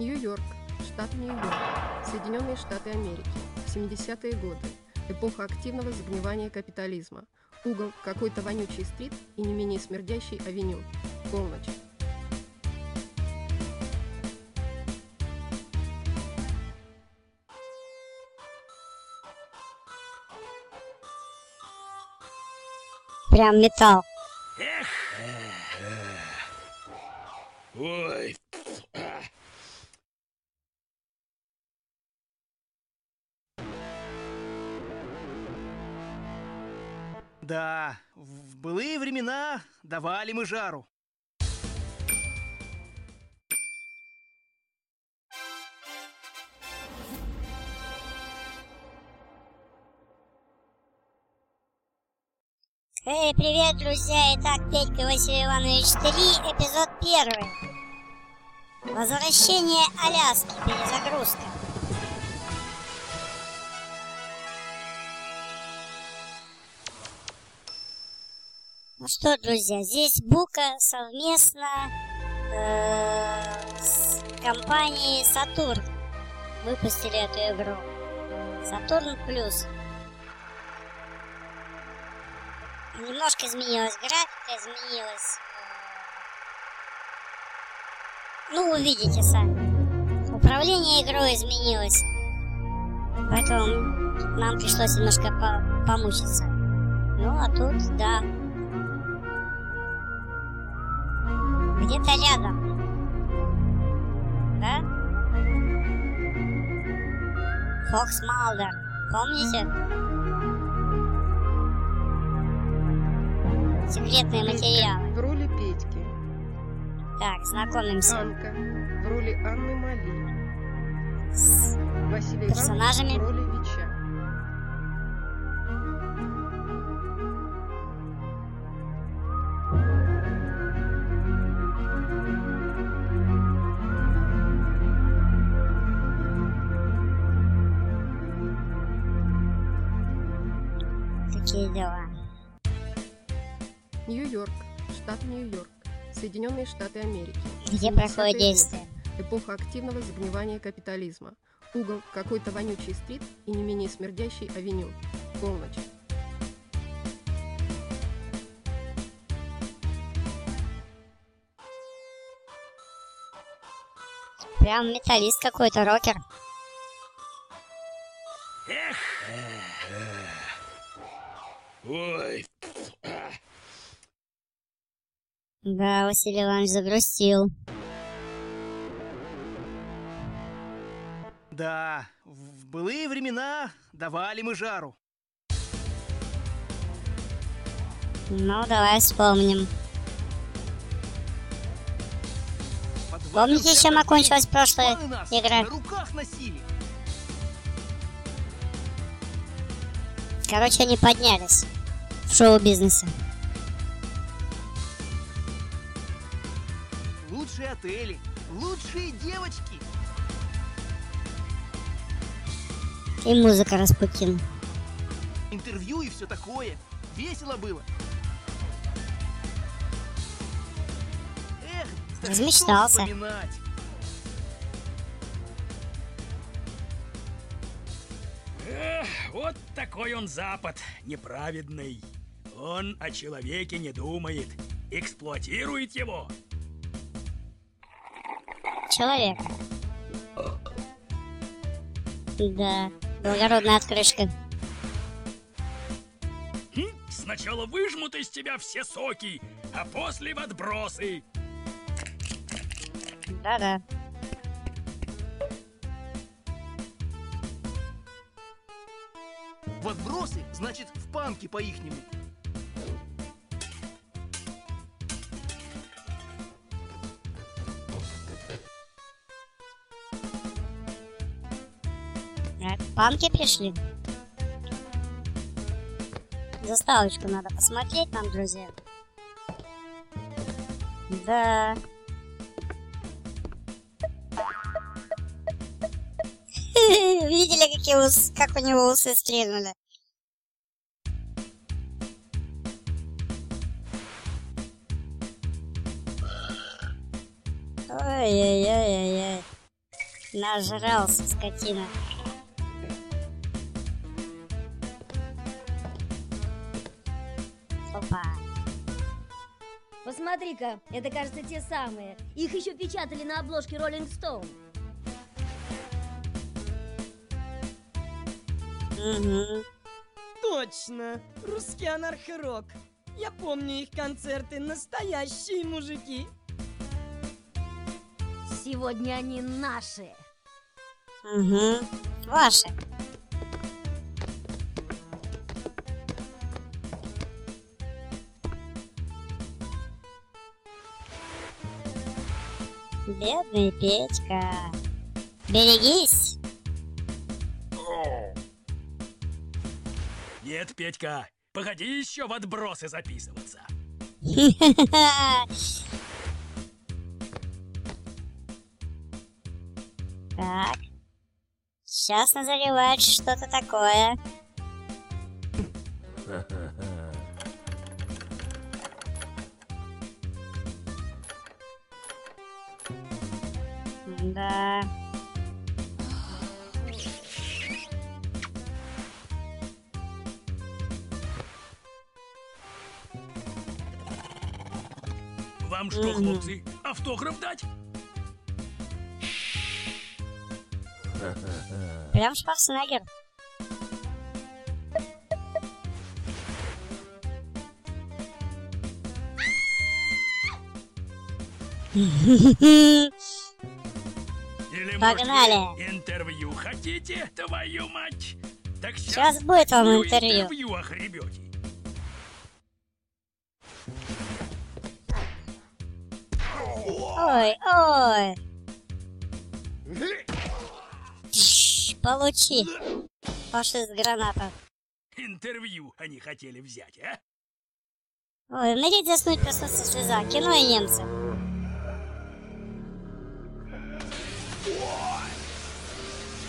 Нью-Йорк, штат Нью-Йорк, Соединенные Штаты Америки, 70-е годы, эпоха активного загнивания капитализма, угол какой-то вонючий стрит и не менее смердящий авеню, полночь. Прям металл. Ой. Да, в былые времена давали мы жару. Эй, привет, друзья! Итак, Петька Василий Иванович 3, эпизод 1. Возвращение Аляски. Перезагрузка. Ну что, друзья, здесь Бука совместно с компанией Сатурн выпустили эту игру. Сатурн Плюс. Немножко изменилась графика, изменилась... Ну, увидите сами. Управление игрой изменилось. Поэтому нам пришлось немножко помучиться. Ну, а тут, да. Где-то рядом. Да? Фокс Малдер. Помните? Секретные материалы. В роли Петьки. Так, знакомимся. Анка в роли Анны Мали. С Василий персонажами. В роли Веча. Такие дела. Нью-Йорк, штат Нью-Йорк, Соединенные Штаты Америки. Где происходит действие? Эпоха активного загнивания капитализма. Угол какой-то вонючий стрит и не менее смердящий авеню. Полночь. Прям металлист какой-то, рокер. Ой. Да, Василий Иванович загрустил. Да, в былые времена давали мы жару. Ну, давай вспомним. Помните, чем окончилась прошлая игра? Короче, они поднялись в шоу-бизнесе. Лучшие отели, лучшие девочки. И музыка Распутина. Интервью и все такое. Весело было. Эх, размечтался. Эх, вот такой он Запад, неправедный. Он о человеке не думает, эксплуатирует его. Человека. Да, благородная открышка. Сначала выжмут из тебя все соки, а после в отбросы. Да-да. В отбросы, значит, в панки по-ихнему. Панки пришли. Заставочку надо посмотреть нам, друзья. Да. Видели, как у него усы стрельнули? Ой-ой-ой-ой-ой. Нажрался, скотина. Опа. Посмотри-ка, это, кажется, те самые. Их еще печатали на обложке Rolling Stone. Угу. Точно, русский анархо-рок. Я помню их концерты, настоящие мужики. Сегодня они наши. Угу, ваши. Бедный Петька. Берегись. Нет, Петька, погоди еще в отбросы записываться. Так. Сейчас назревает что-то такое. Да. Вам что, хлопцы, автограф дать? Прям Шварценеггер. Или, погнали. Может, интервью хотите, твою мать? Так сейчас будет вам интервью охребете. Ой, ой. Получи. Фашист граната. Интервью они хотели взять, а? Ой, умереть, заснуть, проснуться, слеза. Кино и немцы.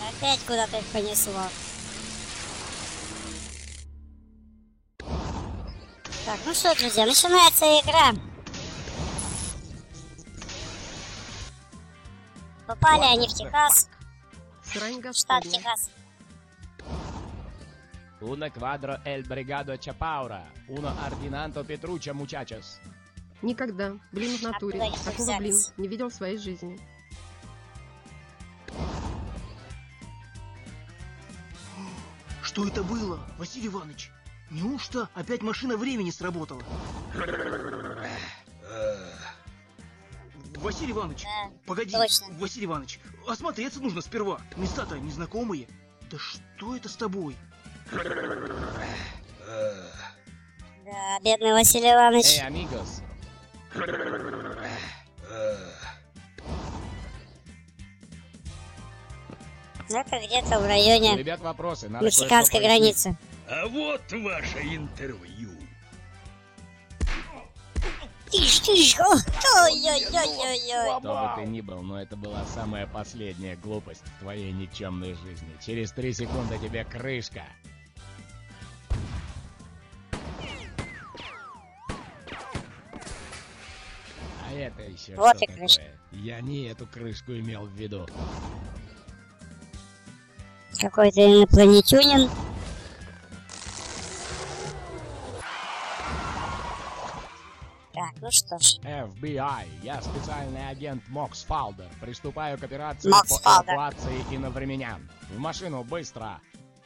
Опять куда-то их понесло. Так, ну что, друзья, начинается игра. Попали они в Техас. Штат Техас. Una cuadro el brigado Чапаура. Uno ordinanto Петруча мучачес. Никогда, блин, в натуре. Такого, блин, не видел в своей жизни. Что это было, Василий Иванович? Неужто опять машина времени сработала? Василий Иванович, да, погоди, точно. Василий Иванович, осмотреться нужно сперва. Места-то незнакомые. Да что это с тобой? Да, бедный Василий Иванович. Эй, амигос. Это где-то в районе, ребят, вопросы. Мексиканской границы. А вот ваше интервью. Тиш-тиш, ой-ой-ой-ой-ой. Кто бы ты ни был, но это была самая последняя глупость в твоей никчемной жизни. Через 3 секунды тебе крышка. А это еще вот что такое? Я не эту крышку имел в виду. Какой-то инопланетянин. Так, ну что ж. FBI, я специальный агент Макс Фальдер. Приступаю к операции Макс по эвакуации иновременян. В машину, быстро.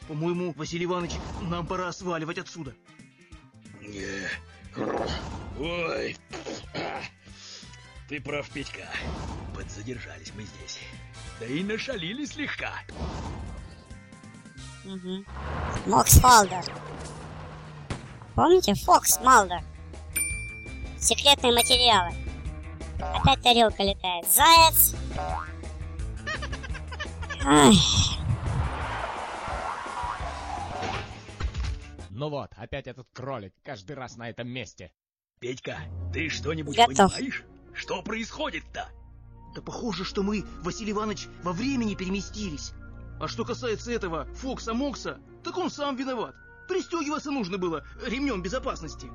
По-моему, Василий Иванович, нам пора сваливать отсюда. Ой. Ты прав, Петька. Подзадержались мы здесь. Да и нашалили слегка. Угу. Макс Фальдер. Помните? Фокс Малдер. Секретные материалы. Опять тарелка летает. Заяц. Ой. Ну вот, опять этот кролик. Каждый раз на этом месте. Петька, ты что-нибудь понимаешь? Что происходит-то? Да похоже, что мы, Василий Иванович, во времени переместились. А что касается этого Фокса Мокса, так он сам виноват. Пристегиваться нужно было ремнем безопасности.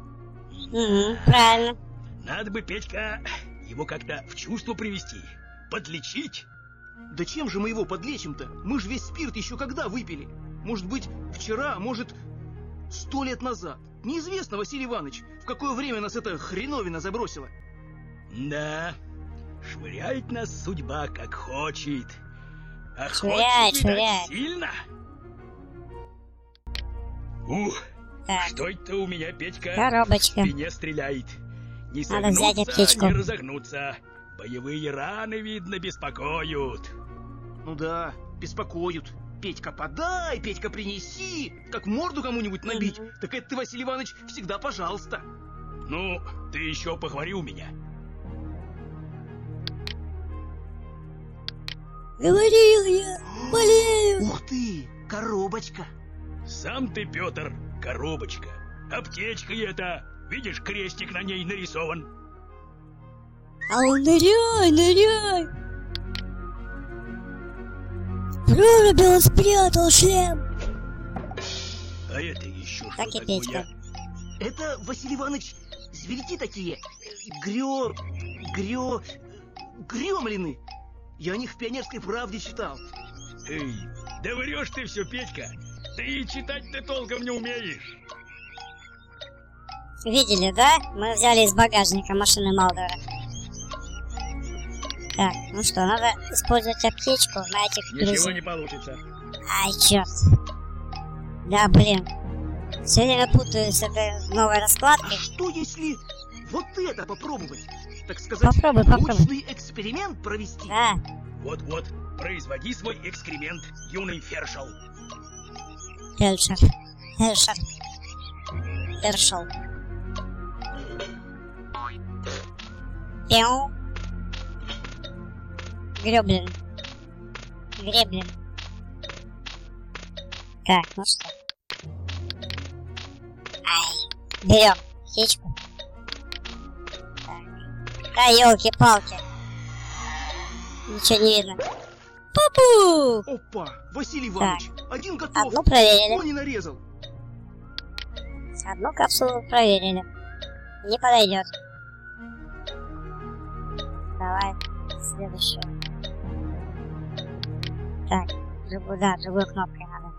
Угу, правильно. Надо бы, Петька, его как-то в чувство привести, подлечить. Да чем же мы его подлечим-то? Мы же весь спирт еще когда выпили? Может быть, вчера, может, 100 лет назад. Неизвестно, Василий Иванович, в какое время нас эта хреновина забросила. Да, швыряет нас судьба как хочет. А хочет так сильно? Ух, так. Что это у меня, Петька? Коробочка. В спине стреляет. Не согнуться, не разогнуться. Боевые раны, видно, беспокоят. Ну да, беспокоят. Петька, подай, Петька, принеси. Как морду кому-нибудь набить, так это ты, Василий Иванович, всегда пожалуйста. Ну, ты еще похвали у меня. Говорил я, болею. Ух ты, коробочка. Сам ты, Петр, коробочка. Аптечка это. Видишь, крестик на ней нарисован. Ау, ныряй, ныряй. Проруби он спрятал шлем. А это еще что так такое? Это, Василий Иванович, зверьки такие. Гремлины. Я о них в «Пионерской правде» читал. Эй, да врешь ты все, Петька. Ты читать-то толком не умеешь. Видели, да? Мы взяли из багажника машины Малдера. Так, ну что, надо использовать аптечку на этих друзей. Ничего не получится. Ай, черт. Да, блин. Все время путаюсь с этой новой раскладкой. А что если вот это попробовать? Так сказать, попробуй эксперимент провести. Да. Вот-вот, производи свой экскремент, юный Фершел. Фершел. Пяу. Греблин. Так, ну что. Ай, берем птичку. Да, елки-палки. Ничего не видно. Папу! Опа! Василий Иванович, так. Один готов. Одну проверили. Он не нарезал. Одну капсулу проверили. Не подойдет. Давай следующую. Так, другой кнопкой надо.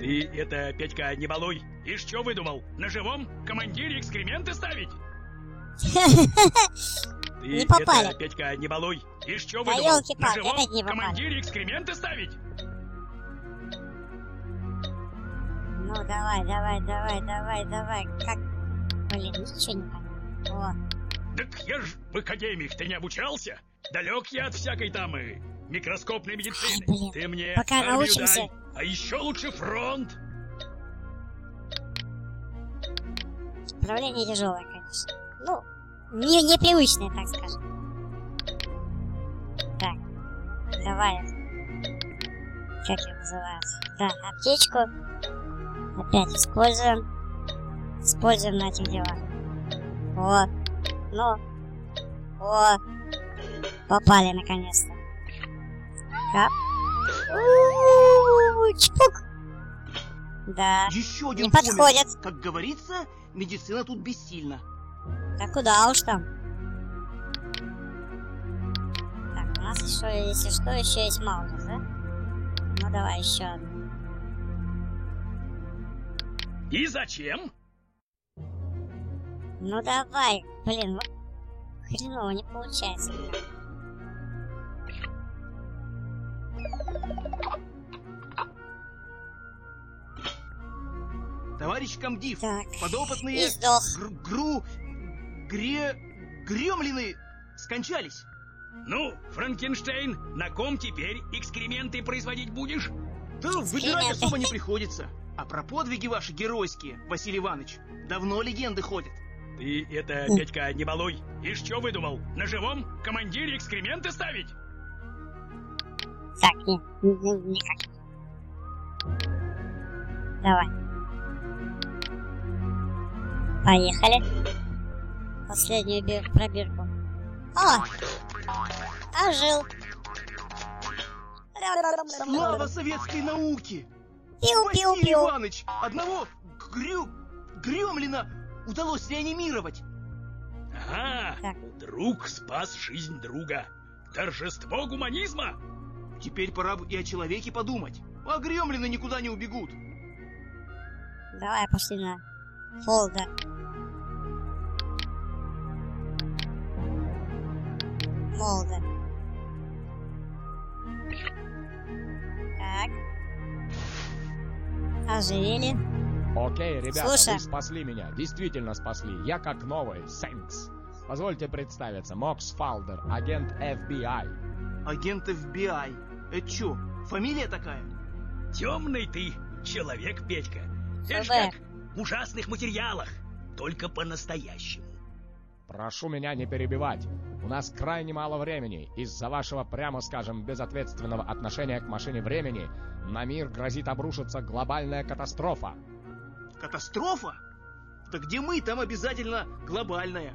Ты это, Петька, не балуй. И что выдумал? На живом командире экскременты ставить? Ты не попали. Это, Петька, не балуй. И что вы думаете? На живом командире экскременты ставить? Ну давай. Как? Блин, ничего не понятно. О. Так я ж в академии ты не обучался? Далек я от всякой там и микроскопной медицины. Ай, блин. Ты мне пока научимся. А еще лучше фронт. Управление тяжелое, конечно. Ну, непривычное, так скажем. Так, давай. Как ее называют? Да, аптечку. Опять используем. Используем на этих делах. Вот. Ну. Вот. Попали наконец-то. Хап. Чпук. Да. Еще один не подходит. Как говорится, медицина тут бессильна. Да куда уж там. Так, у нас еще, если что, еще есть Малдер, да? Ну давай еще одну. И зачем? Ну давай, блин, вот хреново не получается. Товарищ комдив, так. Подопытные гремлины скончались. Ну, Франкенштейн, на ком теперь экскременты производить будешь? Да выбирать особо не приходится. А про подвиги ваши геройские, Василий Иванович, давно легенды ходят. Ты это, Петька, не балуй. И что выдумал? На живом командире экскременты ставить? Так, никак. Давай. Поехали. Последнюю пробирку. О! Ожил. Слава советской науке! Пиу-пиу-пиу. Василий Иванович, одного гремлина удалось реанимировать. Ага, так. Друг спас жизнь друга. Торжество гуманизма? Теперь пора и о человеке подумать. Огремлены никуда не убегут. Давай, пошли на Фолдер. Фолдер. Так. Оживили. Окей, ребята, слушай, вы спасли меня. Действительно спасли. Я как новый. Thanks. Позвольте представиться. Макс Фальдер, агент FBI. Агент FBI? Это чё, фамилия такая? Темный ты человек, Петька. Это ж как в ужасных материалах, только по-настоящему. Прошу меня не перебивать. У нас крайне мало времени. Из-за вашего, прямо скажем, безответственного отношения к машине времени на мир грозит обрушиться глобальная катастрофа. Катастрофа? Да где мы, там обязательно глобальная.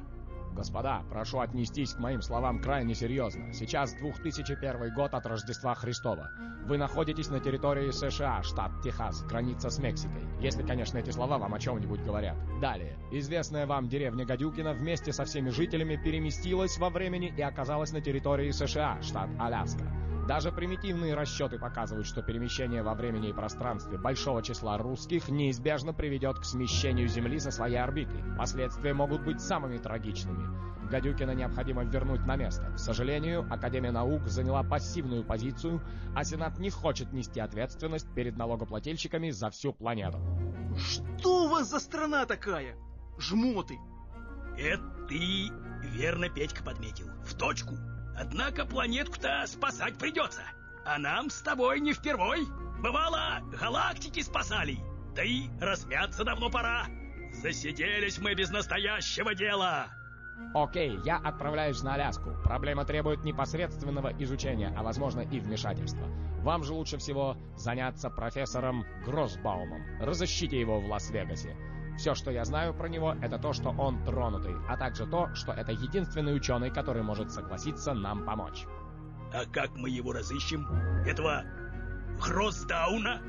Господа, прошу отнестись к моим словам крайне серьезно. Сейчас 2001 год от Рождества Христова. Вы находитесь на территории США, штат Техас, граница с Мексикой. Если, конечно, эти слова вам о чем-нибудь говорят. Далее. Известная вам деревня Гадюкино вместе со всеми жителями переместилась во времени и оказалась на территории США, штат Аляска. Даже примитивные расчеты показывают, что перемещение во времени и пространстве большого числа русских неизбежно приведет к смещению Земли со своей орбиты. Последствия могут быть самыми трагичными. Гадюкина необходимо вернуть на место. К сожалению, Академия наук заняла пассивную позицию, а Сенат не хочет нести ответственность перед налогоплательщиками за всю планету. Что у вас за страна такая? Жмоты! Это ты верно, Петька, подметил. В точку! Однако планетку-то спасать придется. А нам с тобой не впервой. Бывало, галактики спасали. Да и размяться давно пора. Засиделись мы без настоящего дела. Окей, я отправляюсь на Аляску. Проблема требует непосредственного изучения, а возможно и вмешательства. Вам же лучше всего заняться профессором Гроссбаумом. Разыщите его в Лас-Вегасе. Все, что я знаю про него, это то, что он тронутый, а также то, что это единственный ученый, который может согласиться нам помочь. А как мы его разыщем? Этого Гроссдауна?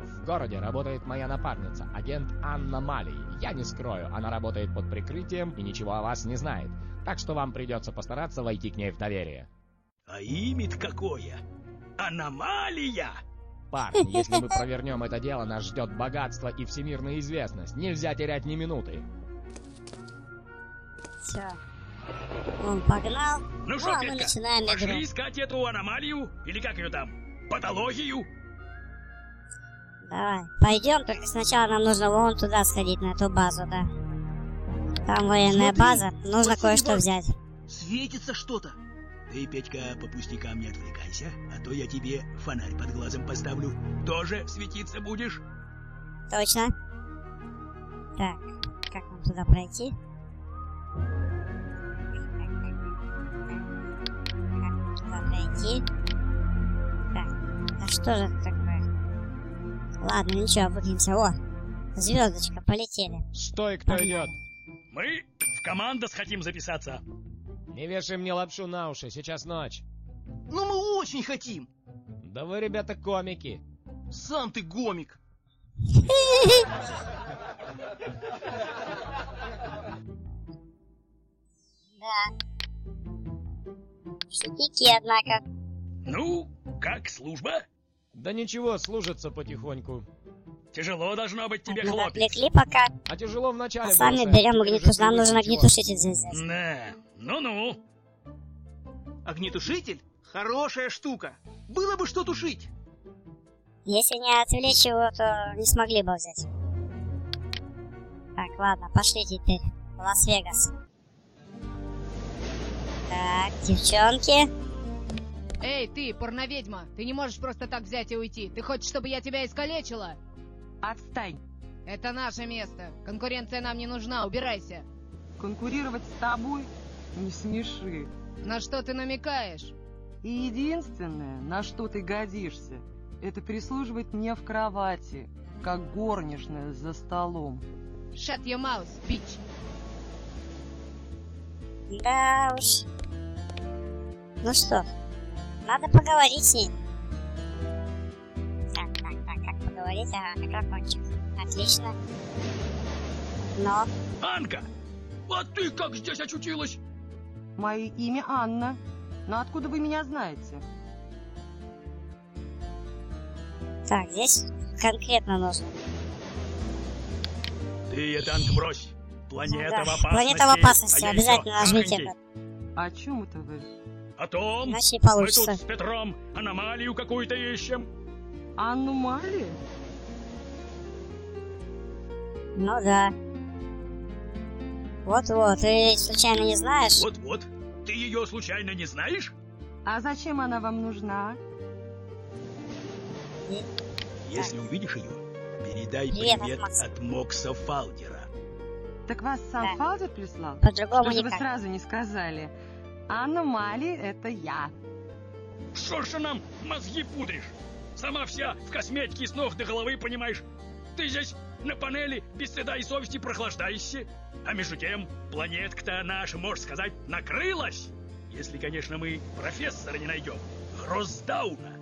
В городе работает моя напарница, агент Анна Мали. Я не скрою, она работает под прикрытием и ничего о вас не знает. Так что вам придется постараться войти к ней в доверие. А имя-то какое? Аномалия! Парни, если мы провернем это дело, нас ждет богатство и всемирная известность. Нельзя терять ни минуты. Все. Он погнал. Ну что, Петька, пошли искать эту аномалию? Или как ее там? Патологию? Давай, пойдем, только сначала нам нужно вон туда сходить, на эту базу, да. Там военная база, нужно кое-что взять. Светится что-то. Ты, Петька, по пустякам не отвлекайся, а то я тебе фонарь под глазом поставлю. Тоже светиться будешь? Точно. Так, как нам туда пройти? Так, а что же это такое? Ладно, ничего, обыгнемся. О, звездочка, полетели. Стой, кто идет? Мы в команду сходим записаться. Не вешай мне лапшу на уши, сейчас ночь. Но мы очень хотим. Да вы, ребята, комики. Сам ты гомик. Да. Шутики, однако. Ну, как служба? Да ничего, служится потихоньку. Тяжело должно быть тебе, хлопец. Отвлекли пока. А тяжело вначале. А сами берем огнетушитель. Нам нужен огнетушитель здесь. Да, ну-ну. Огнетушитель? Хорошая штука. Было бы что тушить. Если не отвлечь его, то не смогли бы взять. Так, ладно, пошли теперь в Лас-Вегас. Так, девчонки. Эй, ты, порноведьма, ты не можешь просто так взять и уйти. Ты хочешь, чтобы я тебя искалечила? Отстань. Это наше место. Конкуренция нам не нужна. Убирайся. Конкурировать с тобой? Не смеши. На что ты намекаешь? И единственное, на что ты годишься, это прислуживать мне в кровати, как горничная за столом. Shut your mouth, bitch. Да уж. Ну что, надо поговорить с ней. Говорить, ага, микрофончик. Отлично. Но... Анка! А ты как здесь очутилась? Мое имя Анна. Но откуда вы меня знаете? Так, здесь конкретно нужно. Ты это, Анка, брось. Планета, да, в опасности. Планета в опасности, обязательно нажмите это. О чем это вы? О том, иначе мы тут с Петром аномалию какую-то ищем. Аномалию? Ну да. Вот-вот, ты случайно не знаешь? Вот-вот, ты ее случайно не знаешь? А зачем она вам нужна? Если увидишь ее, передай привет от Макса Фальдера. Так вас сам Фалдер прислал? По-другому никак. Вы сразу не сказали. Анна Мали, это я. Что ж ты нам мозги пудришь? Сама вся в косметике с ног до головы, понимаешь? Ты здесь на панели без стыда и совести прохлаждаешься. А между тем, планетка-то наша, можно сказать, накрылась. Если, конечно, мы профессора не найдем. Гроссбаума.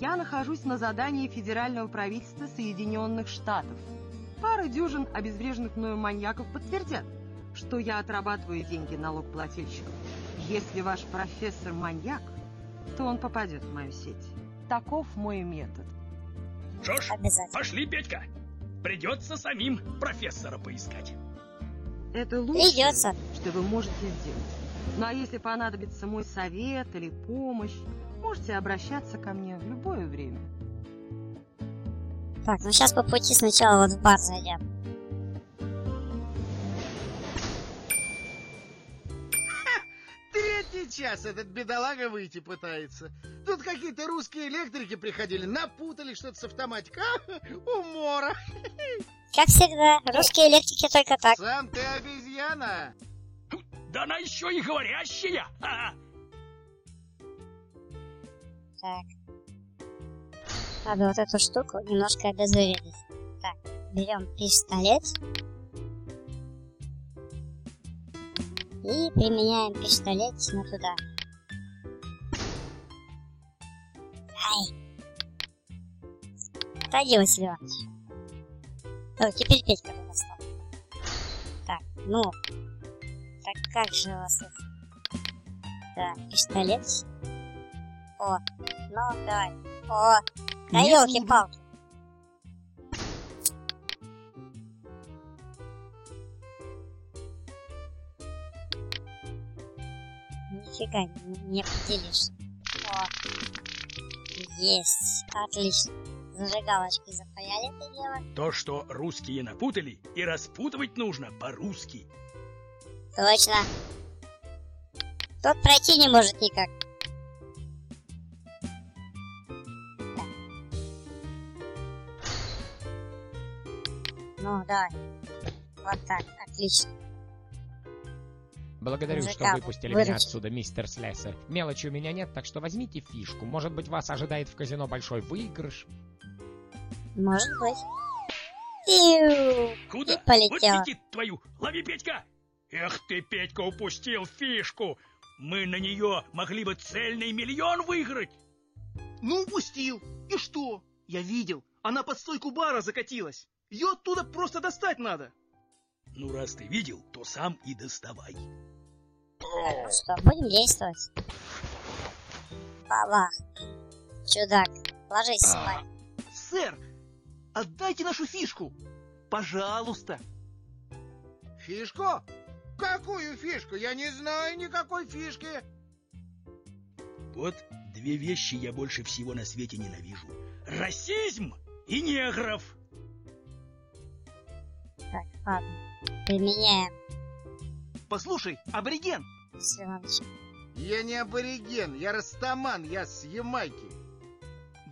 Я нахожусь на задании федерального правительства Соединенных Штатов. Пара дюжин обезвреженных мною маньяков подтвердят, что я отрабатываю деньги налогоплательщиков. Если ваш профессор маньяк, то он попадет в мою сеть. Таков мой метод. Что ж, пошли, Петька. Придется самим профессора поискать. Это лучше, что вы можете сделать. Ну а если понадобится мой совет или помощь, можете обращаться ко мне в любое время. Так, ну сейчас по пути сначала вот в бар зайдем. Ха, третий час этот бедолага выйти пытается. Тут какие-то русские электрики приходили, напутали что-то с автоматикой. Умора. Как всегда, русские электрики только так. Сам ты обезьяна. Да она еще и говорящая. Так. Надо вот эту штуку немножко обезвредить. Так, берем пистолет. И применяем пистолет на туда. Ай! Отойди, Василий Иванович. О, теперь Петька достал. Так, ну. Так как же у вас это? Да, пистолет. О, ну давай. О! Да ёлки-палки. Нифига не поделишь. О. Есть. Отлично. Зажигалочки запаяли это дело. То, что русские напутали, и распутывать нужно по-русски. Точно. Тот пройти не может никак. Ну, давай. Вот так. Отлично. Благодарю, что выпустили меня отсюда, мистер Слессер. Мелочи у меня нет, так что возьмите фишку. Может быть, вас ожидает в казино большой выигрыш? Может быть. Куда? И полетела. Вот летит твою. Лови, Петька! Эх ты, Петька, упустил фишку. Мы на нее могли бы цельный миллион выиграть. Ну, упустил. И что? Я видел. Она под стойку бара закатилась. Ее оттуда просто достать надо. Ну, раз ты видел, то сам и доставай. Ну что, будем действовать. Бабах. Чудак, ложись спать. Сэр, отдайте нашу фишку. Пожалуйста. Фишку? Какую фишку? Я не знаю никакой фишки. Вот две вещи я больше всего на свете ненавижу. Расизм и негров. Так, ладно. Применяем. Послушай, абориген. Я не абориген, я растаман, я с Ямайки.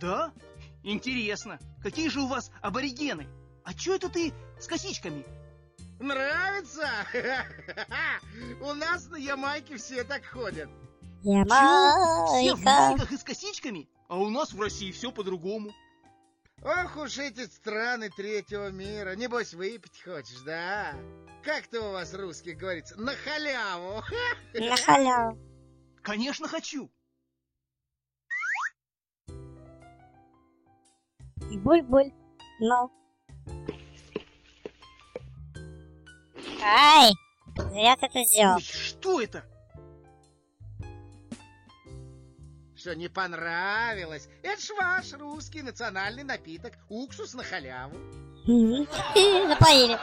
Да? Интересно. Какие же у вас аборигены? А чё это ты с косичками? Нравится? У нас на Ямайке все так ходят. Ямайка. Все в майках и с косичками? А у нас в России все по-другому. Ох уж эти страны третьего мира. Небось, выпить хочешь, да? Как то у вас, русских, говорится? На халяву. На халяву. Конечно, хочу. Буль-буль. Но. Ай! Зря ты это сделал. Ой, что это? что не понравилось. Это ж ваш русский национальный напиток. Уксус на халяву. Напоили.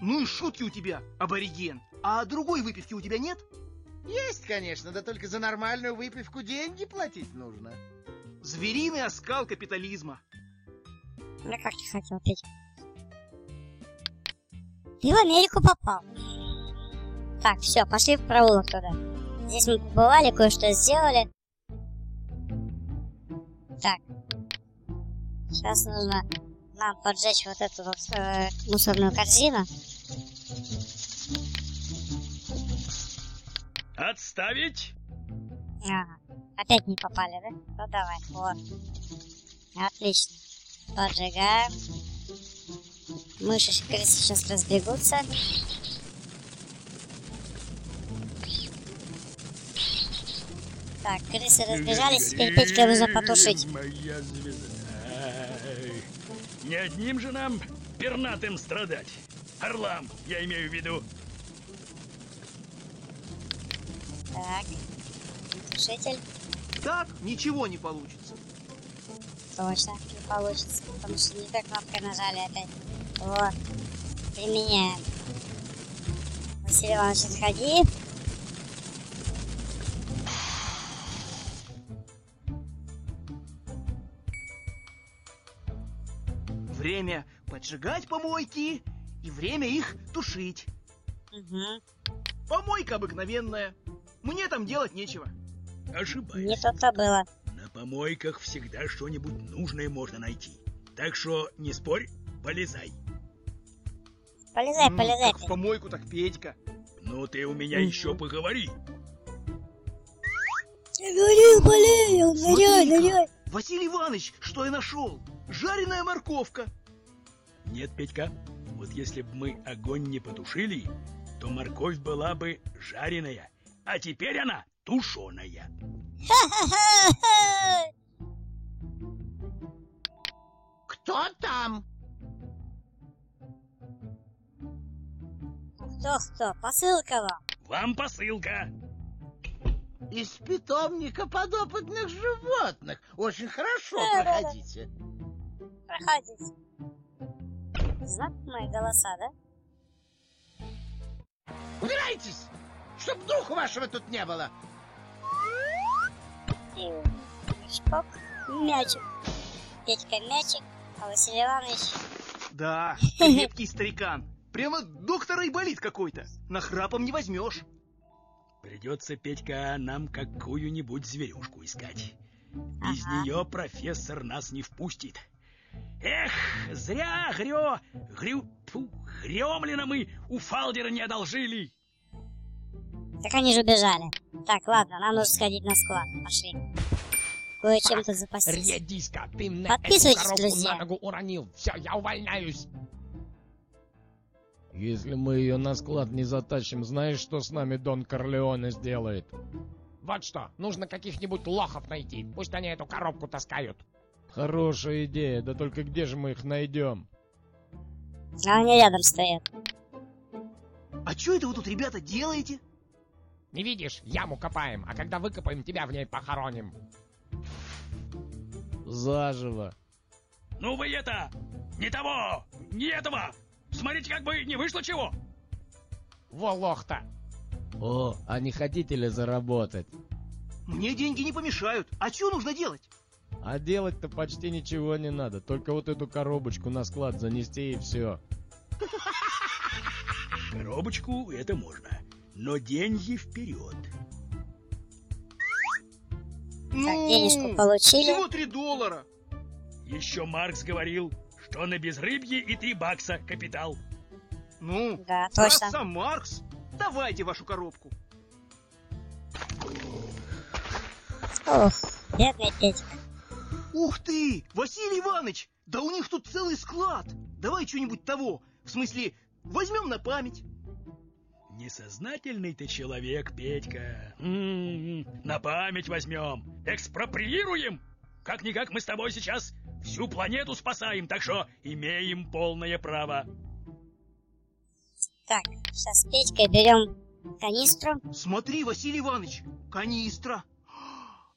Ну и шутки у тебя, абориген. А другой выпивки у тебя нет? Есть, конечно, да только за нормальную выпивку деньги платить нужно. Звериный оскал капитализма. Ну как ты хотел пить? Ты в Америку попал. Так, все, пошли в проулок туда. Здесь мы побывали, кое-что сделали. Так. Сейчас нужно нам поджечь вот эту вот мусорную корзину. Отставить! Ага. Опять не попали, да? Ну давай, вот. Отлично. Поджигаем. Мыши сейчас разбегутся. Так, крысы разбежались, теперь Петька нужно потушить. Моя звезда. Не одним же нам пернатым страдать. Орлам, я имею в виду. Так, тушитель. Так, ничего не получится. Точно, не получится, потому что не той кнопкой нажали опять. Вот, применяем. Василий Иванович, отходи. Время поджигать помойки и время их тушить. Угу. Помойка обыкновенная. Мне там делать нечего. Ошибаюсь. Не то-то было. На помойках всегда что-нибудь нужное можно найти. Так что не спорь, полезай. Полезай, полезай. Как в помойку, так Петька. Ну ты у меня еще поговори. Я говорил, болею. Ныряй. Василий Иванович, что я нашел? Жареная морковка. Нет, Петька, вот если бы мы огонь не потушили, то морковь была бы жареная, а теперь она тушеная. Кто там? Кто? Посылка вам. Вам посылка. Из питомника подопытных животных. Очень хорошо, проходите. Проходите. Знакомые голоса, да? Убирайтесь! Чтоб духа вашего тут не было! И шпок, мячик. Петька мячик, а Василий Иванович... Да, крепкий старикан. Прямо доктор Айболит какой-то. Нахрапом не возьмешь. Придется, Петька, нам какую-нибудь зверюшку искать. Без нее профессор нас не впустит. Эх, зря Гремлина мы у Фальдера не одолжили. Так они же убежали. Так, ладно, нам нужно сходить на склад. Пошли. Кое-чем тут запастись. Редиска, ты на эту коробку на ногу уронил. Все, я увольняюсь. Если мы ее на склад не затащим, знаешь, что с нами Дон Карлеоне сделает? Вот что, нужно каких-нибудь лохов найти. Пусть они эту коробку таскают. Хорошая идея, да только где же мы их найдем? А они рядом стоят. А что это вы тут, ребята, делаете? Не видишь, яму копаем, а когда выкопаем, тебя в ней похороним. Заживо. Ну вы это, не того, не этого. Смотрите, как бы не вышло чего. Во лох-то. О, а не хотите ли заработать? Мне деньги не помешают, а что нужно делать? А делать-то почти ничего не надо. Только вот эту коробочку на склад занести и все. Коробочку это можно. Но деньги вперед. Так, денежку получили. Всего $3. Еще Маркс говорил, что на безрыбье и $3 капитал. Ну, да, точно. Сам Маркс. Давайте вашу коробку. Ох, бедный Петька. Ух ты, Василий Иванович, да у них тут целый склад. Давай что-нибудь того, в смысле, возьмем на память. Несознательный ты человек, Петька. На память возьмем, экспроприируем. Как-никак мы с тобой сейчас всю планету спасаем, так что имеем полное право. Так, сейчас Петька берем Канистра. Смотри, Василий Иванович, канистра.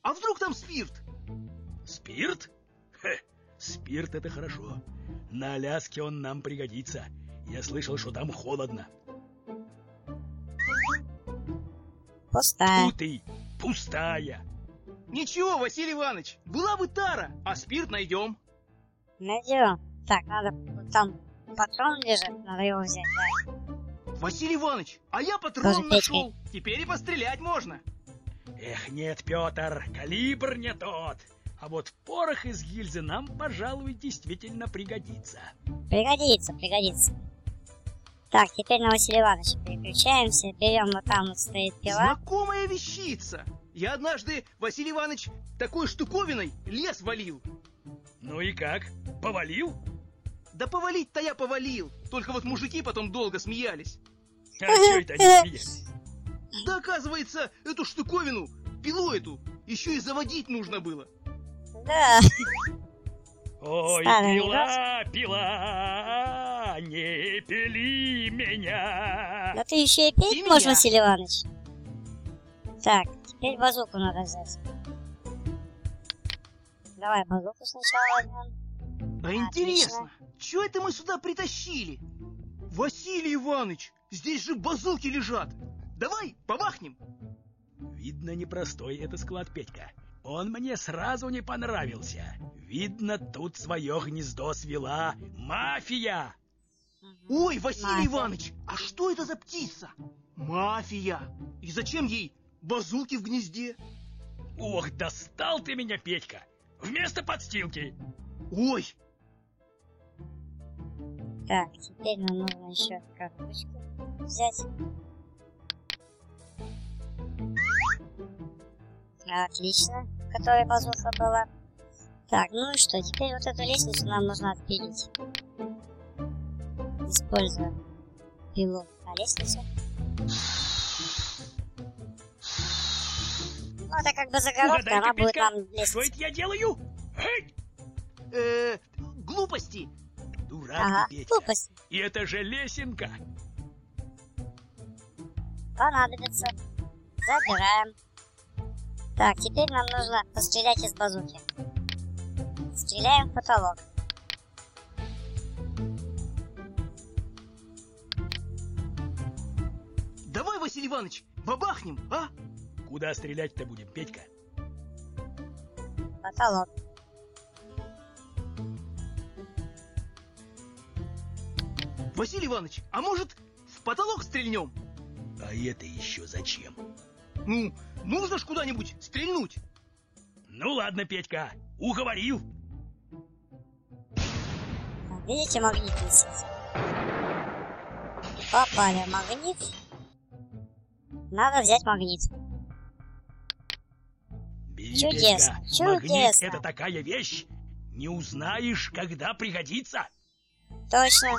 А вдруг там спирт? Спирт? Хе, спирт это хорошо. На Аляске он нам пригодится. Я слышал, что там холодно. Пустая. Тьфу ты, пустая. Ничего, Василий Иванович, была бы тара, а спирт найдем. Найдем. Так, надо... Там патрон лежит, надо его взять, да. Василий Иванович, а я патрон нашел. Теперь и пострелять можно. Эх, нет, Петр, калибр не тот. А вот порох из гильзы нам, пожалуй, действительно пригодится. Пригодится, пригодится. Так, теперь на Василия Ивановича переключаемся. Берем, вот там вот стоит пила. Знакомая вещица. Я однажды, Василий Иванович, такой штуковиной лес валил. Ну и как? Повалил? Да повалить-то я повалил. Только вот мужики потом долго смеялись. А чё это они смеялись? Да оказывается, эту штуковину, пилу эту, еще и заводить нужно было. Да. Ой, пила, пила, не пили меня. Да ты еще и петь можешь, Василий Иванович. Так, теперь базуку надо взять. Давай базуку сначала возьмем. А интересно, чё это мы сюда притащили? Василий Иванович, здесь же базуки лежат. Давай, помахнем. Видно, непростой это склад, Петька. Он мне сразу не понравился. Видно, тут свое гнездо свела мафия. Ой, Василий Иванович, а что это за птица? Мафия. И зачем ей базуки в гнезде? Ох, достал ты меня, Петька. Вместо подстилки. Ой. Так, теперь нам нужно еще коробочку взять. Отлично, которая базука была. Так, ну и что, теперь вот эту лестницу нам нужно отпилить. Используем пилу на лестницу. Ну это как бы загородка, она будет нам лестница. Что это я делаю? Глупости. Дурак, ага, Петя. Глупости. И это же лесенка. Понадобится. Забираем. Так, теперь нам нужно пострелять из базуки. Стреляем в потолок. Давай, Василий Иванович, бабахнем, а? Куда стрелять-то будем, Петька? Потолок. Василий Иванович, а может в потолок стрельнем? А это еще зачем? Ну, нужно ж куда-нибудь стрельнуть. Ну ладно, Петька, уговорил. Видите, магнит висит. Попали в магнит. Надо взять магнит. Бери, чудесно, Петька. Чудесно. Магнит – это такая вещь. Не узнаешь, когда пригодится. Точно.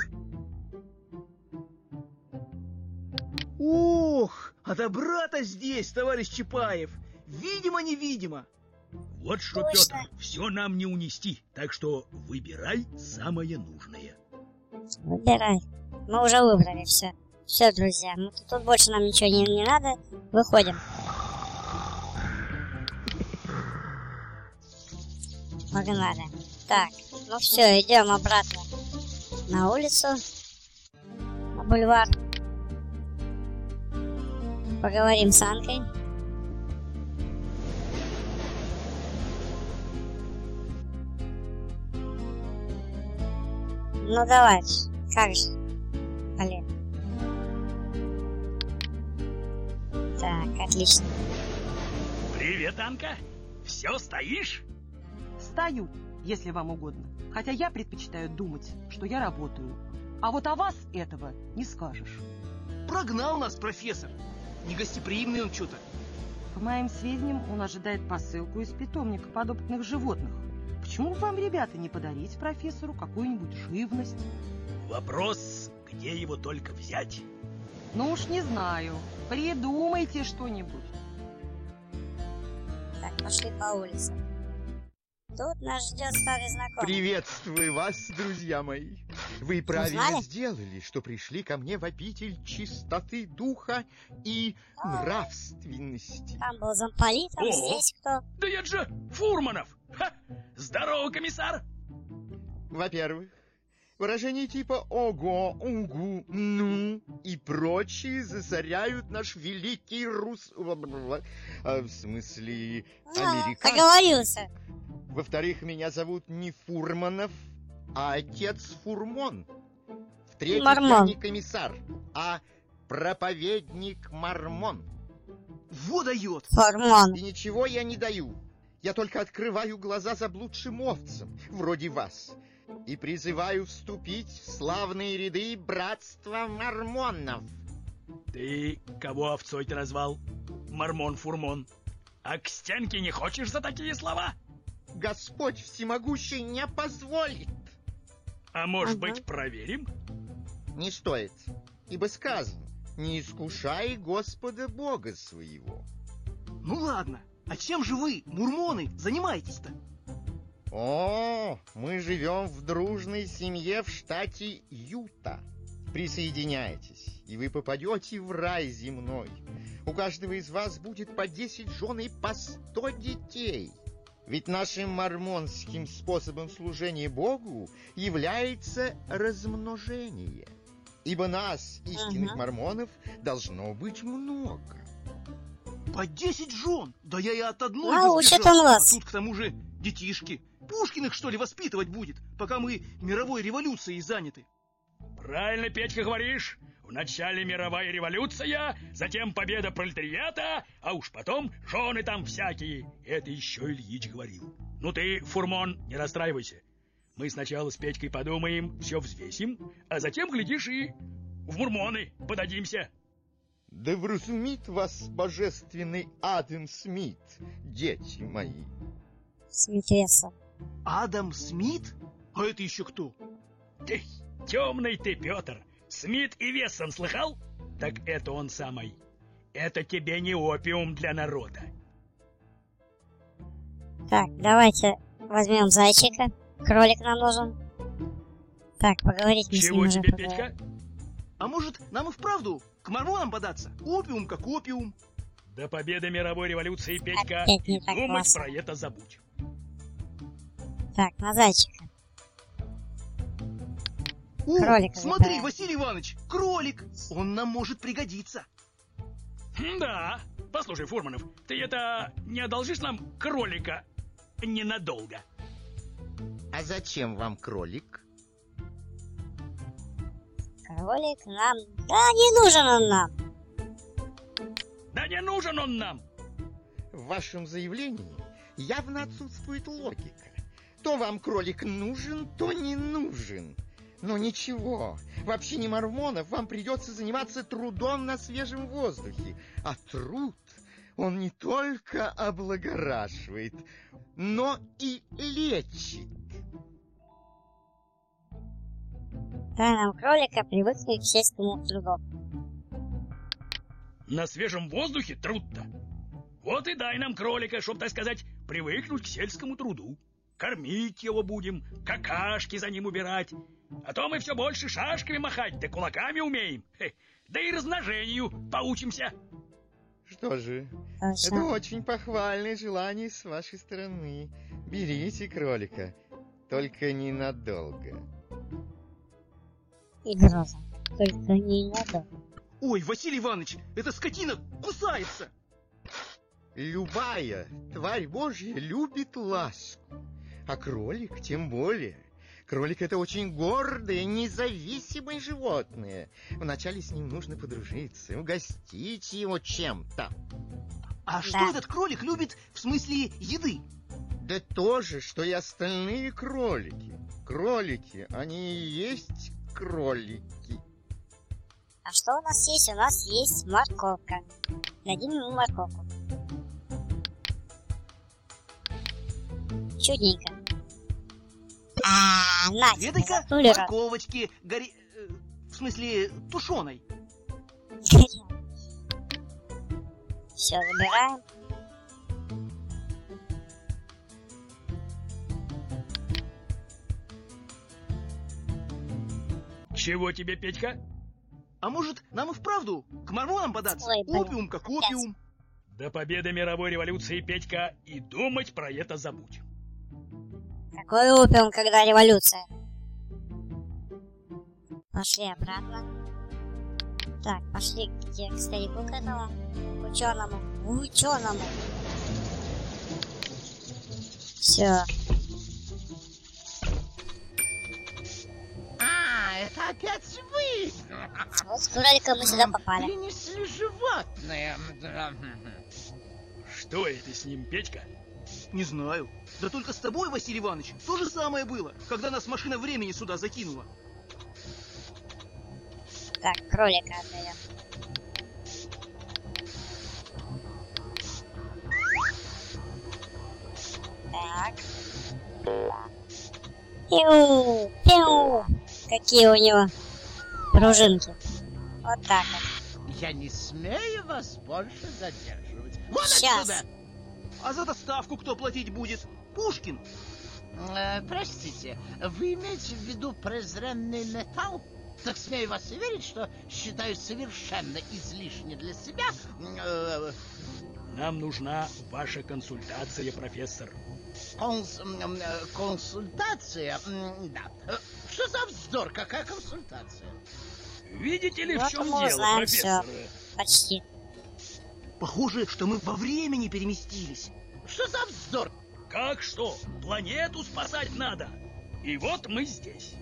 Ух, а добра-то здесь, товарищ Чапаев. Видимо-невидимо. Вот что, Петр, все нам не унести. Так что выбирай самое нужное. Выбирай. Мы уже выбрали все. Все, друзья, ну, тут больше нам ничего не надо. Выходим. Погнали. Так, ну все, идем обратно на улицу. На бульвар. Поговорим с Анкой. Ну давай, как же, Олег. Так, отлично. Привет, Анка. Все стоишь? Стою, если вам угодно. Хотя я предпочитаю думать, что я работаю. А вот о вас этого не скажешь. Прогнал нас профессор. Негостеприимный он что-то. По моим сведениям, он ожидает посылку из питомника подопытных животных. Почему бы вам, ребята, не подарить профессору какую-нибудь живность? Вопрос, где его только взять? Ну уж не знаю. Придумайте что-нибудь. Так, пошли по улице. Тут нас ждет старый знакомый. Приветствую вас, друзья мои. Вы правильно сделали, что пришли ко мне в обитель чистоты духа и нравственности. Там был замполит, а здесь кто? Да я же Фурманов! Ха! Здорово, комиссар! Во-первых, выражения типа «ого», «угу», «ну» и прочие засоряют наш великий рус... В смысле, американский. Договорился. Во-вторых, меня зовут не Фурманов, а отец Фурмон. В-третьих, я не комиссар, а проповедник мормон. Во дает! Фурмон. И ничего я не даю. Я только открываю глаза заблудшим овцам, вроде вас, и призываю вступить в славные ряды братства мормонов. Ты кого овцой-то назвал? Мормон Фурмон. А к стенке не хочешь за такие слова? Господь всемогущий не позволит. А может быть, проверим? Не стоит, ибо сказано: не искушай Господа Бога своего. Ну ладно, а чем же вы, мормоны, занимаетесь-то? О, мы живем в дружной семье в штате Юта. Присоединяйтесь, и вы попадете в рай земной. У каждого из вас будет по 10 жен и по 100 детей. Ведь нашим мормонским способом служения Богу является размножение. Ибо нас, истинных мормонов, должно быть много. По 10 жен? Да я и от одной сбежал. А тут к тому же детишки. Пушкиных, что ли, воспитывать будет, пока мы мировой революцией заняты? Правильно, Петька, говоришь. Вначале мировая революция, затем победа пролетариата, а уж потом жены там всякие. Это еще Ильич говорил. Ну ты, Фурмон, не расстраивайся. Мы сначала с Петькой подумаем, все взвесим, а затем, глядишь, и в мормоны подадимся. Да вразумит вас божественный Адам Смит, дети мои. Смитеса. Адам Смит? А это еще кто? Эй, темный ты, Петр. Смит и Вессон, слыхал? Так это он самый. Это тебе не опиум для народа. Так, давайте возьмем зайчика. Кролик нам нужен. Так, поговорить мы с ним уже. Чего тебе, Петька? А может, нам и вправду к мормонам податься? Опиум как опиум. До победы мировой революции, Петька, и думать про это забудь. Так, на зайчика. О, кролик, смотри, Василий Иванович, кролик, он нам может пригодиться. Да, послушай, Фурманов, ты это не одолжишь нам кролика ненадолго? А зачем вам кролик? Кролик нам... Да не нужен он нам. Да не нужен он нам. В вашем заявлении явно отсутствует логика. То вам кролик нужен, то не нужен. Но ничего, вообще не мормонов, вам придется заниматься трудом на свежем воздухе. А труд, он не только облагораживает, но и лечит. Да, нам кролика привыкнуть к сельскому труду. На свежем воздухе труд-то? Вот и дай нам кролика, чтоб, так сказать, привыкнуть к сельскому труду. Кормить его будем, какашки за ним убирать. А то мы все больше шашками махать, да кулаками умеем. Да и размножению поучимся. Что же, это очень похвальное желание с вашей стороны. Берите кролика, только ненадолго. И гроза, только ненадолго. Ой, Василий Иванович, эта скотина кусается. Любая тварь божья любит ласку, а кролик тем более. Кролик — это очень гордое, независимое животное. Вначале с ним нужно подружиться, угостить его чем-то. А что этот кролик любит в смысле еды? Да то же, что и остальные кролики. Кролики, они и есть кролики. А что у нас есть? У нас есть морковка. Дадим ему морковку. Чудненько. Ведай-ка морковочки в смысле тушеной. Все, забираем. Чего тебе, Петька? А может, нам и вправду к мормонам податься? Опиум как опиум. До победы мировой революции, Петька, и думать про это забудь. Какой опиум, когда революция? Пошли обратно. Так, пошли к старику, к этому, к ученому. Все. Это опять вы! Вот с кроликом мы сюда попали. Принесли животное. Что это с ним, Петька? Не знаю. Да только с тобой, Василий Иванович, то же самое было, когда нас машина времени сюда закинула. Так, кролика отдаем. Так. Пиу! Пиу! Какие у него пружинки. Вот так вот. Я не смею вас больше задерживать. Вот сейчас. Отсюда! А за доставку кто платить будет? Пушкин? Простите, вы имеете в виду презренный металл? Так смею вас уверить, что считаю совершенно излишне для себя. Нам нужна ваша консультация, профессор. Консультация? Да. Что за вздор? Какая консультация? Видите ли, вот в чем дело, профессор? Почти. Похоже, что мы во времени переместились. Что за вздор? Как что? Планету спасать надо. И вот мы здесь.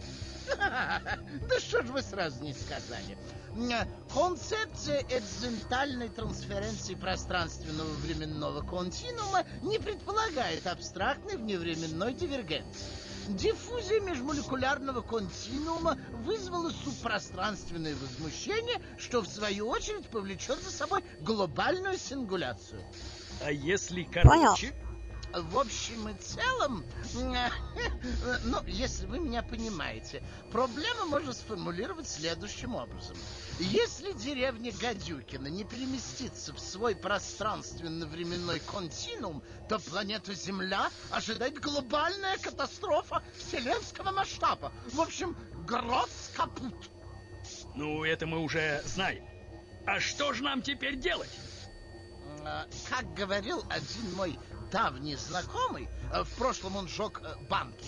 Да что ж вы сразу не сказали. Концепция экзистенциальной трансференции пространственного временного континуума не предполагает абстрактной вневременной дивергенции. Диффузия межмолекулярного континуума вызвала субпространственное возмущение, что в свою очередь повлечет за собой глобальную сингуляцию. А если короче... В общем и целом, ну, если вы меня понимаете, проблему можно сформулировать следующим образом. Если деревня Гадюкино не переместится в свой пространственно-временной континуум, то планету Земля ожидает глобальная катастрофа вселенского масштаба. В общем, Гроз капут. Ну, это мы уже знаем. А что же нам теперь делать? Как говорил один мой давний знакомый, в прошлом он жег банки.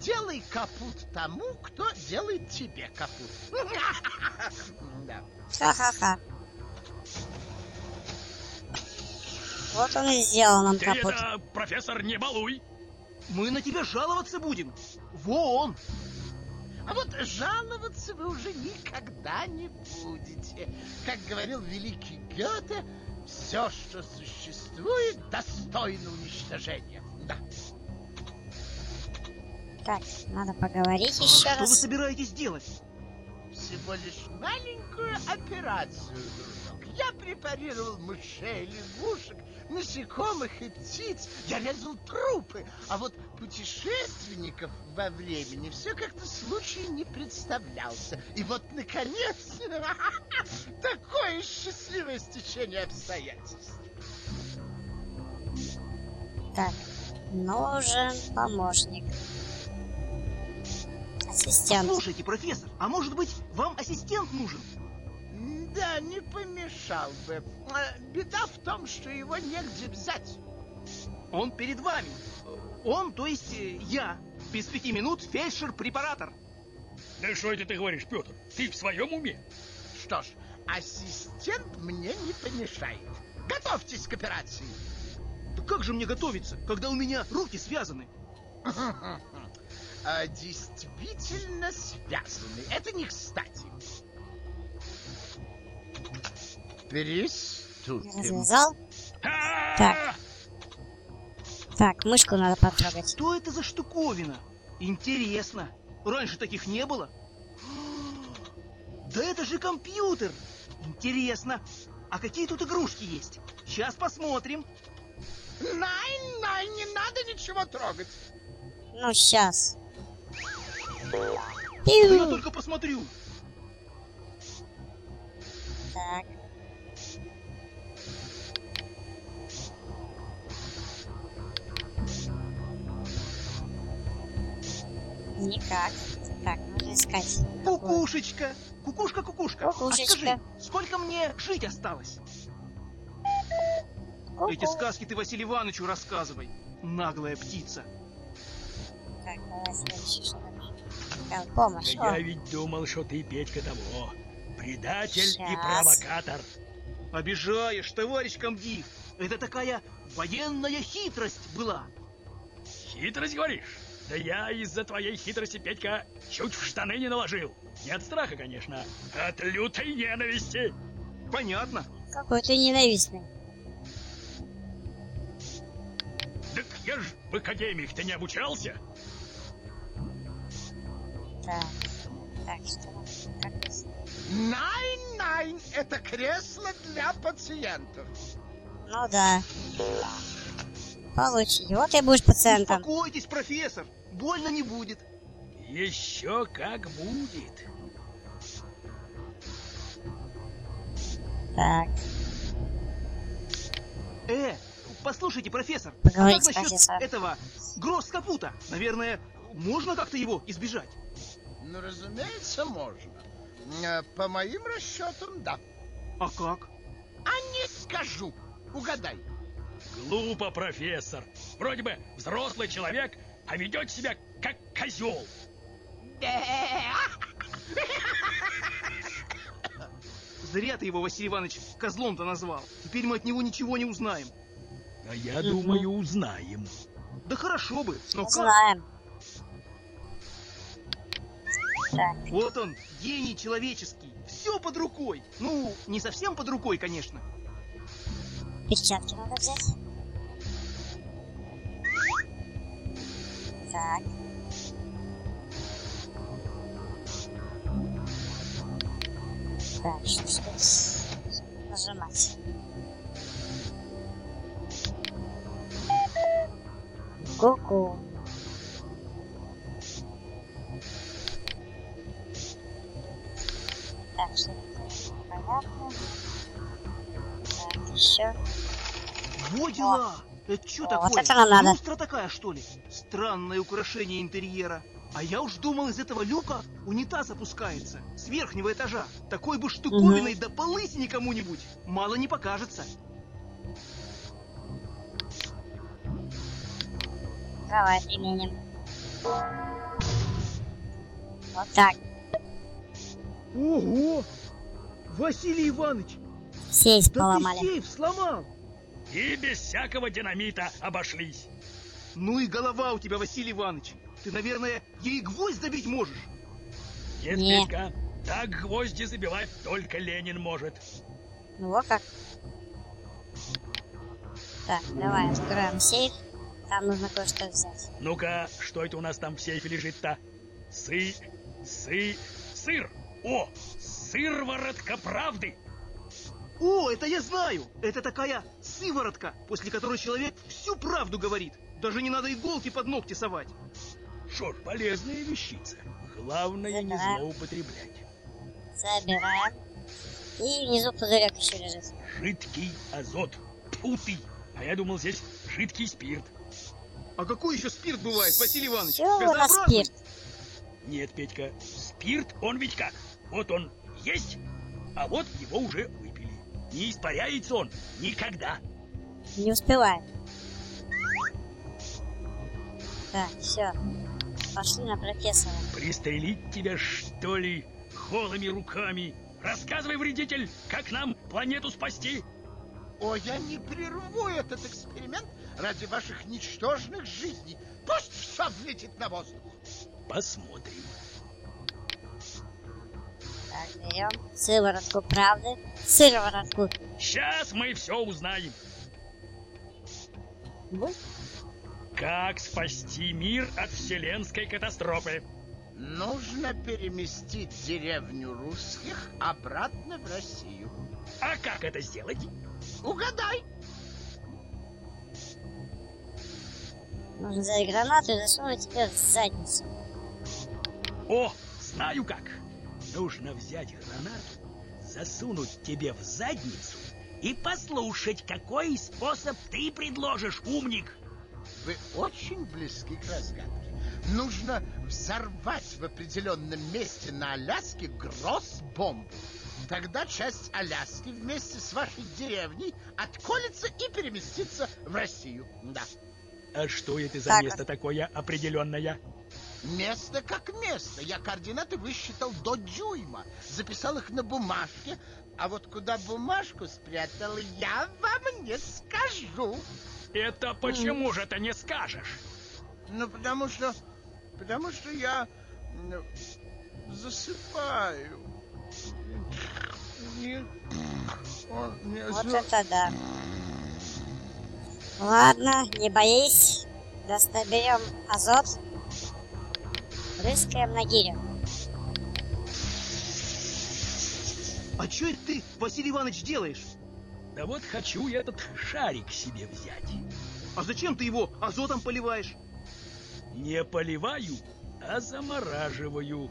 Делай капут тому, кто делает тебе капут. Ха-ха-ха. Вот он и сделал нам капут. Это, профессор, не балуй. Мы на тебя жаловаться будем. Вон. А вот жаловаться вы уже никогда не будете. Как говорил великий Гете, все, что существует, достойно уничтожения. Да. Так, надо поговорить еще раз. Что вы собираетесь делать? Всего лишь маленькую операцию, дружок. Я препарировал мышей, лягушек, насекомых и птиц. Я резал трупы. А вот путешественников во времени все как-то случай не представлялся. И вот, наконец, такое счастливое стечение обстоятельств. Так, нужен помощник. Ассистент. Слушайте, профессор, а может быть, вам ассистент нужен? Да, не помешал бы. Беда в том, что его негде взять. Он перед вами. Он, то есть я. Без 5 минут фельдшер-препаратор. Да что это ты говоришь, Петр? Ты в своем уме? Что ж, ассистент мне не помешает. Готовьтесь к операции. Да как же мне готовиться, когда у меня руки связаны? Действительно связаны. Это не кстати. Приступим. Развязал? Так. Так, мышку надо потрогать. Что это за штуковина? Интересно. Раньше таких не было. Да это же компьютер. Интересно. А какие тут игрушки есть? Сейчас посмотрим. Най, не надо ничего трогать. Ну, сейчас. Я только посмотрю. Так. Никак. Так, нужно искать. Кукушечка, кукушка, кукушка. Кукушечка. А скажи, сколько мне жить осталось? Ку-ку. Эти сказки ты Василию Ивановичу рассказывай, наглая птица. Так, давай следующий, что там. Помощь. Да я ведь думал, что ты, Петька, того. Предатель и провокатор. Обижаешь, товарищ комдив. Это такая военная хитрость была. Хитрость, говоришь? Да я из-за твоей хитрости, Петька, чуть в штаны не наложил. Не от страха, конечно, а от лютой ненависти. Понятно. Какой ты ненавистный. Так я ж в академиях-то не обучался. Да. Так, что там? Найн-найн, это кресло для пациентов. Ну да. Получи его, ты будешь пациентом. Успокойтесь, профессор, больно не будет. Еще как будет. Так. Послушайте, профессор, поговорите, а как насчет этого Гросс-капута? Наверное, можно как-то его избежать? Ну, разумеется, можно. По моим расчетам, да. А как? А не скажу, угадай. Глупо, профессор. Вроде бы взрослый человек, а ведет себя как козел. Зря ты его, Василий Иванович, козлом-то назвал. Теперь мы от него ничего не узнаем. А я думаю, узнаем. Да хорошо бы, но как? Узнаем. Вот он, гений человеческий. Все под рукой. Ну, не совсем под рукой, конечно. Перчатки надо взять. Так. Так, что здесь? Нажимать. Ку-ку. Так, что здесь? Понятно. Еще. Во дела! Это что такое? Вот это надо. Люстра такая, что ли? Странное украшение интерьера. А я уж думал, из этого люка унитаз опускается. С верхнего этажа. Такой бы штуковиной до полысни кому-нибудь. Мало не покажется. Давай применим. Вот так. Ого! Василий Иванович! Сейф поломали. Да ты сейф сломал. И без всякого динамита обошлись. Ну и голова у тебя, Василий Иванович. Ты, наверное, ей гвоздь забить можешь. Нет, Петька, так гвозди забивать только Ленин может. Ну вот как. Так, давай откроем сейф. Там нужно кое-что взять. Ну-ка, что это у нас там в сейфе лежит-то? Сыр. О, сырворотка правды. О, это я знаю! Это такая сыворотка, после которой человек всю правду говорит. Даже не надо иголки под ногти совать. Шо ж, полезная вещица. Главное, не злоупотреблять. Забираем. И внизу пузырек еще лежит. Жидкий азот. Тьфу ты! А я думал, здесь жидкий спирт. А какой еще спирт бывает, Василий Иванович? Безобразный. Нет, Петька, спирт он ведь как. Вот он есть, а вот его уже выпили. Не испаряется он никогда. Не успевает. Так, все. Пошли на профессора. Пристрелить тебя, что ли, голыми руками? Рассказывай, вредитель, как нам планету спасти. О, я не прерву этот эксперимент ради ваших ничтожных жизней. Пусть все взлетит на воздух. Посмотрим. Так, берем сыворотку правды, сыворотку. Сейчас мы все узнаем. Как спасти мир от вселенской катастрофы? Нужно переместить деревню русских обратно в Россию. А как это сделать? Угадай. Нужно взять гранату и засунуть ее в задницу. О, знаю как. Нужно взять гранату, засунуть тебе в задницу и послушать, какой способ ты предложишь, умник. Вы очень близки к разгадке. Нужно взорвать в определенном месте на Аляске Грос-бомбу. Тогда часть Аляски вместе с вашей деревней отколется и переместится в Россию. Да. А что это за место такое определенное? Место как место. Я координаты высчитал до дюйма. Записал их на бумажке. А вот куда бумажку спрятал, я вам не скажу. Это почему же ты не скажешь? Ну, потому что я засыпаю. Вот это да. Ладно, не боись. Достаем азот. Рыскаем на гирю. А чё это ты, Василий Иванович, делаешь? Да вот хочу я этот шарик себе взять. А зачем ты его азотом поливаешь? Не поливаю, а замораживаю.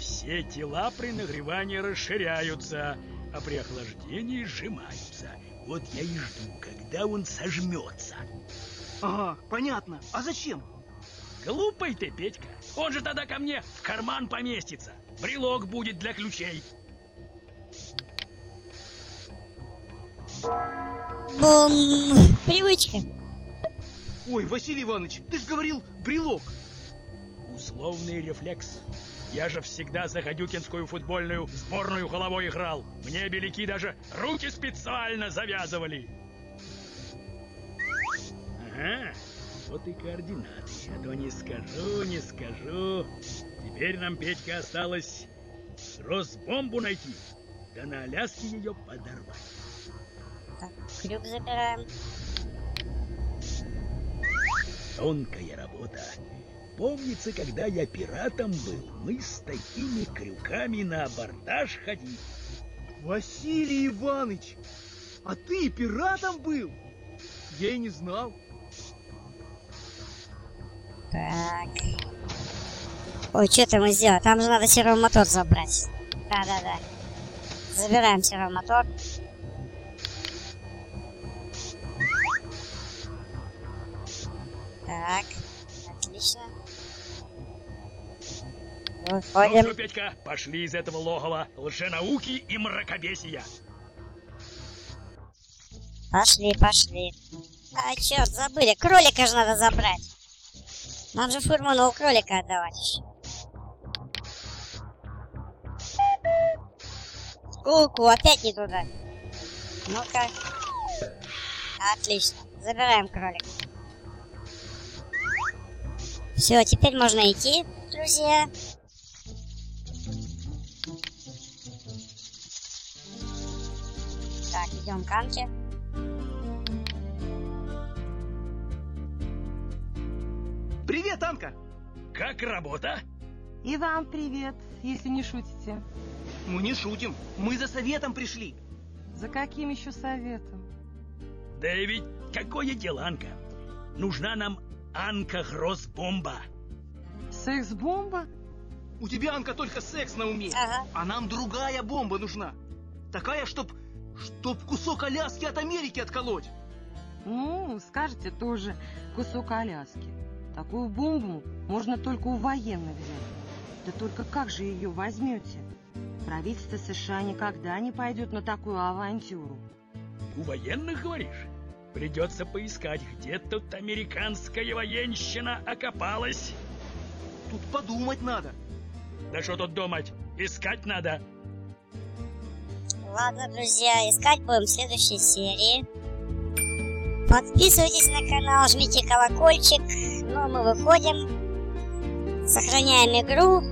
Все тела при нагревании расширяются, а при охлаждении сжимаются. Вот я и жду, когда он сожмется. Ага, понятно. А зачем? Глупый ты, Петька. Он же тогда ко мне в карман поместится. Брелок будет для ключей. Бум. Привычка. Ой, Василий Иванович, ты же говорил брелок. Условный рефлекс. Я же всегда за гадюкинскую футбольную сборную головой играл. Мне беляки даже руки специально завязывали. Ага. Вот и координаты, а то не скажу. Теперь нам, Петька, осталось Грос-бомбу найти, да на Аляске ее подорвать. Так, крюк забираем. Тонкая работа. Помнится, когда я пиратом был, мы с такими крюками на абордаж ходили. Василий Иванович, а ты пиратом был? Я и не знал. Так. Ой, что там мы сделали? Там же надо сервомотор забрать. Да. Забираем сервомотор. Так. Отлично. Выходим. Ну что, Петька, пошли из этого логова лженауки и мракобесия. Пошли. А, черт, забыли. Кролика же надо забрать. Нам же Фурману у кролика отдавать еще. Ку-ку, опять не туда. Ну-ка. Отлично. Забираем кролика. Все, теперь можно идти, друзья. Так, идем к Анке. Привет, Анка! Как работа? И вам привет, если не шутите. Мы не шутим, мы за советом пришли. За каким еще советом? Да ведь какое дело, Анка? Нужна нам Анка-Грос-бомба. Секс-бомба? У тебя, Анка, только секс на уме. Ага. А нам другая бомба нужна. Такая, чтоб кусок Аляски от Америки отколоть. Ну, скажете тоже, кусок Аляски. Такую бомбу можно только у военных взять. Да только как же ее возьмете? Правительство США никогда не пойдет на такую авантюру. У военных, говоришь? Придется поискать, где тут американская военщина окопалась. Тут подумать надо. Да что тут думать? Искать надо. Ладно, друзья, искать будем в следующей серии. Подписывайтесь на канал, жмите колокольчик. Ну, мы выходим. Сохраняем игру.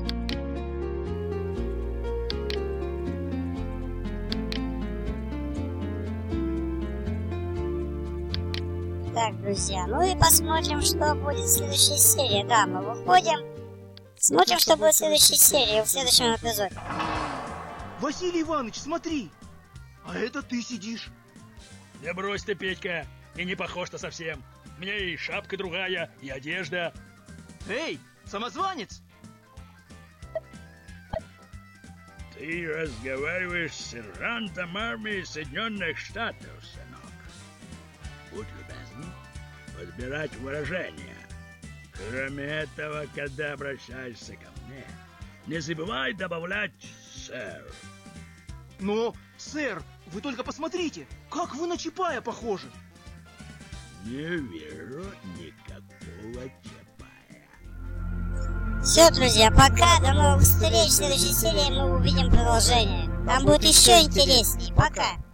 Так, друзья, ну и посмотрим, что будет в следующей серии. Да, мы выходим. Смотрим, что будет в следующей серии, в следующем эпизоде. Василий Иванович, смотри! А это ты сидишь. Да брось ты, Петька. И не похож-то совсем. У меня и шапка другая, и одежда. Эй, самозванец! Ты разговариваешь с сержантом армии Соединенных Штатов, сынок. Будь любезен подбирать выражения. Кроме этого, когда обращаешься ко мне, не забывай добавлять «сэр». Но, сэр, вы только посмотрите, как вы на Чапая похожи. Не вижу никакого Чапая. Все, друзья, пока, до новых встреч. В следующей серии мы увидим продолжение. Там будет еще интереснее. Пока.